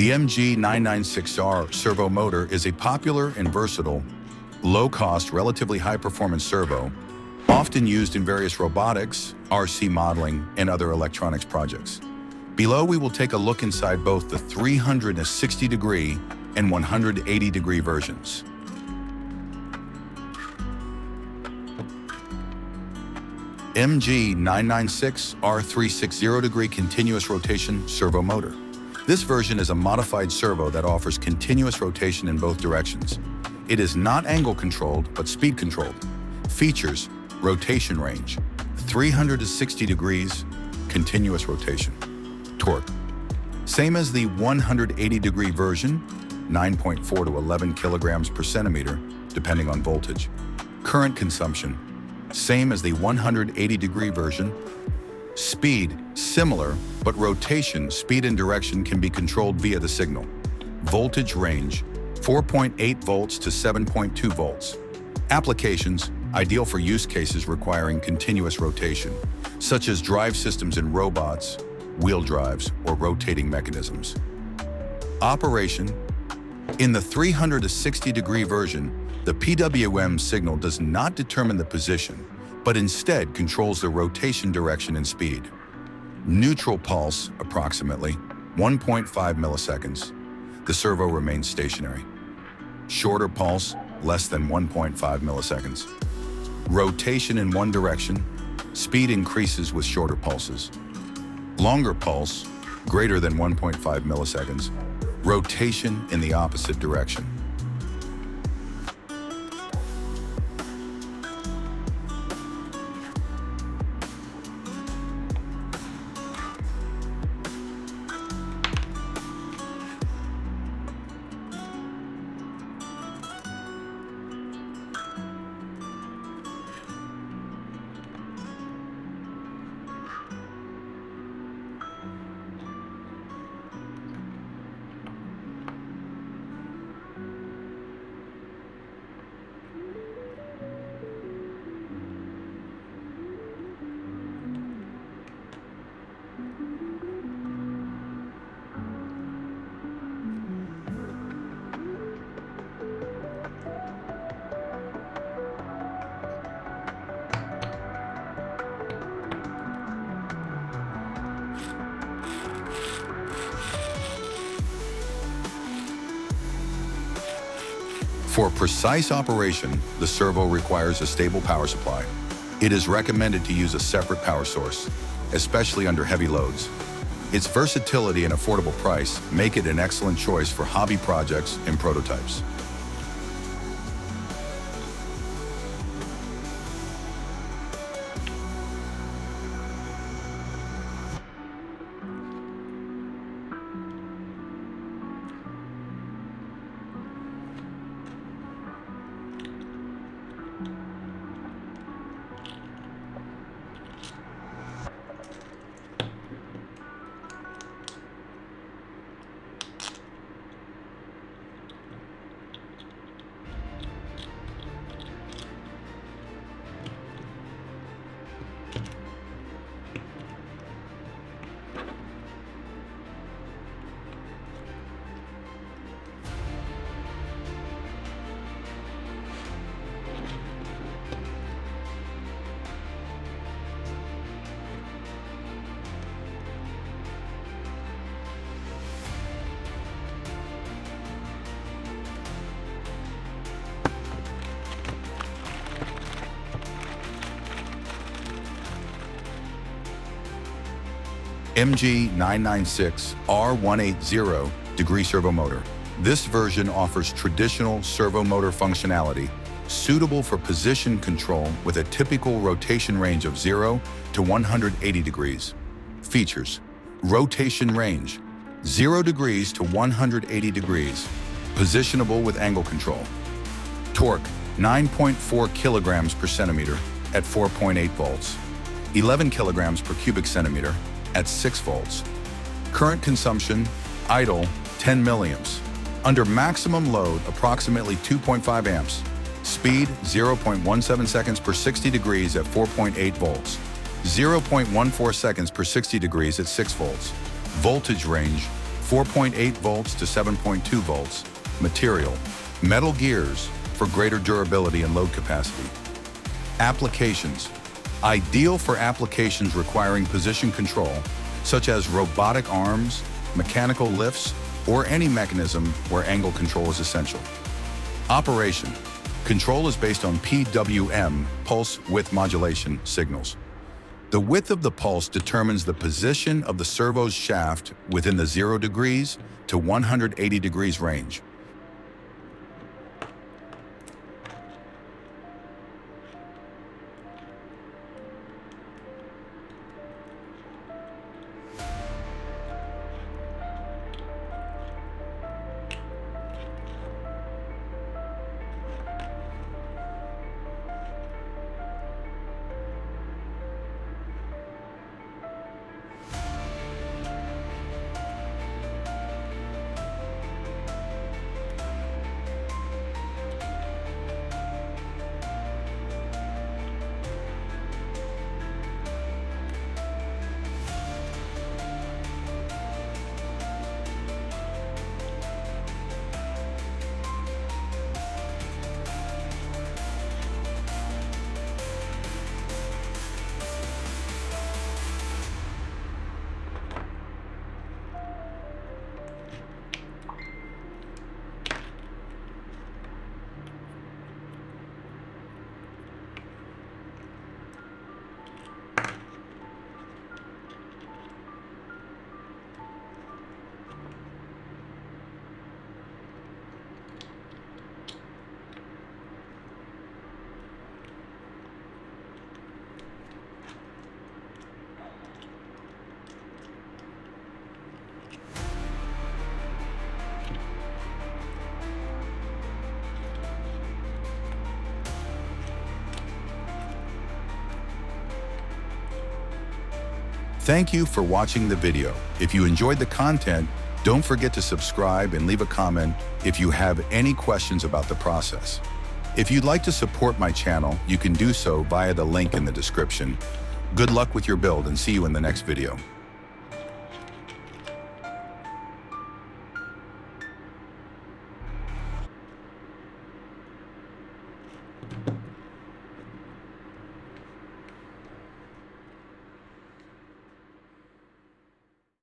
The MG996R servo motor is a popular and versatile, low-cost, relatively high-performance servo, often used in various robotics, RC modeling, and other electronics projects. Below, we will take a look inside both the 360-degree and 180-degree versions. MG996R 360-degree continuous rotation servo motor. This version is a modified servo that offers continuous rotation in both directions. It is not angle controlled, but speed controlled. Features: rotation range, 360 degrees, continuous rotation. Torque, same as the 180 degree version, 9.4 to 11 kilograms per centimeter, depending on voltage. Current consumption, same as the 180 degree version. Speed, similar, but rotation, speed, and direction can be controlled via the signal. Voltage range, 4.8 volts to 7.2 volts. Applications, ideal for use cases requiring continuous rotation, such as drive systems in robots, wheel drives, or rotating mechanisms. Operation, in the 360-degree version, the PWM signal does not determine the position, but instead controls the rotation direction and speed. Neutral pulse, approximately 1.5 milliseconds. The servo remains stationary. Shorter pulse, less than 1.5 milliseconds. Rotation in one direction, speed increases with shorter pulses. Longer pulse, greater than 1.5 milliseconds. Rotation in the opposite direction. For precise operation, the servo requires a stable power supply. It is recommended to use a separate power source, especially under heavy loads. Its versatility and affordable price make it an excellent choice for hobby projects and prototypes. MG996R 180-degree servo motor. This version offers traditional servo motor functionality, suitable for position control with a typical rotation range of 0 to 180 degrees. Features: rotation range, 0 degrees to 180 degrees, positionable with angle control. Torque, 9.4 kilograms per centimeter at 4.8 volts, 11 kilograms per cubic centimeter at 6 volts. Current consumption, idle, 10 milliamps. Under maximum load, approximately 2.5 amps. Speed, 0.17 seconds per 60 degrees at 4.8 volts. 0.14 seconds per 60 degrees at 6 volts. Voltage range, 4.8 volts to 7.2 volts, material, metal gears for greater durability and load capacity. Applications, ideal for applications requiring position control, such as robotic arms, mechanical lifts, or any mechanism where angle control is essential. Operation, control is based on PWM, pulse width modulation signals. The width of the pulse determines the position of the servo's shaft within the 0 degrees to 180 degrees range. Thank you for watching the video. If you enjoyed the content, don't forget to subscribe and leave a comment if you have any questions about the process. If you'd like to support my channel, you can do so via the link in the description. Good luck with your build and see you in the next video.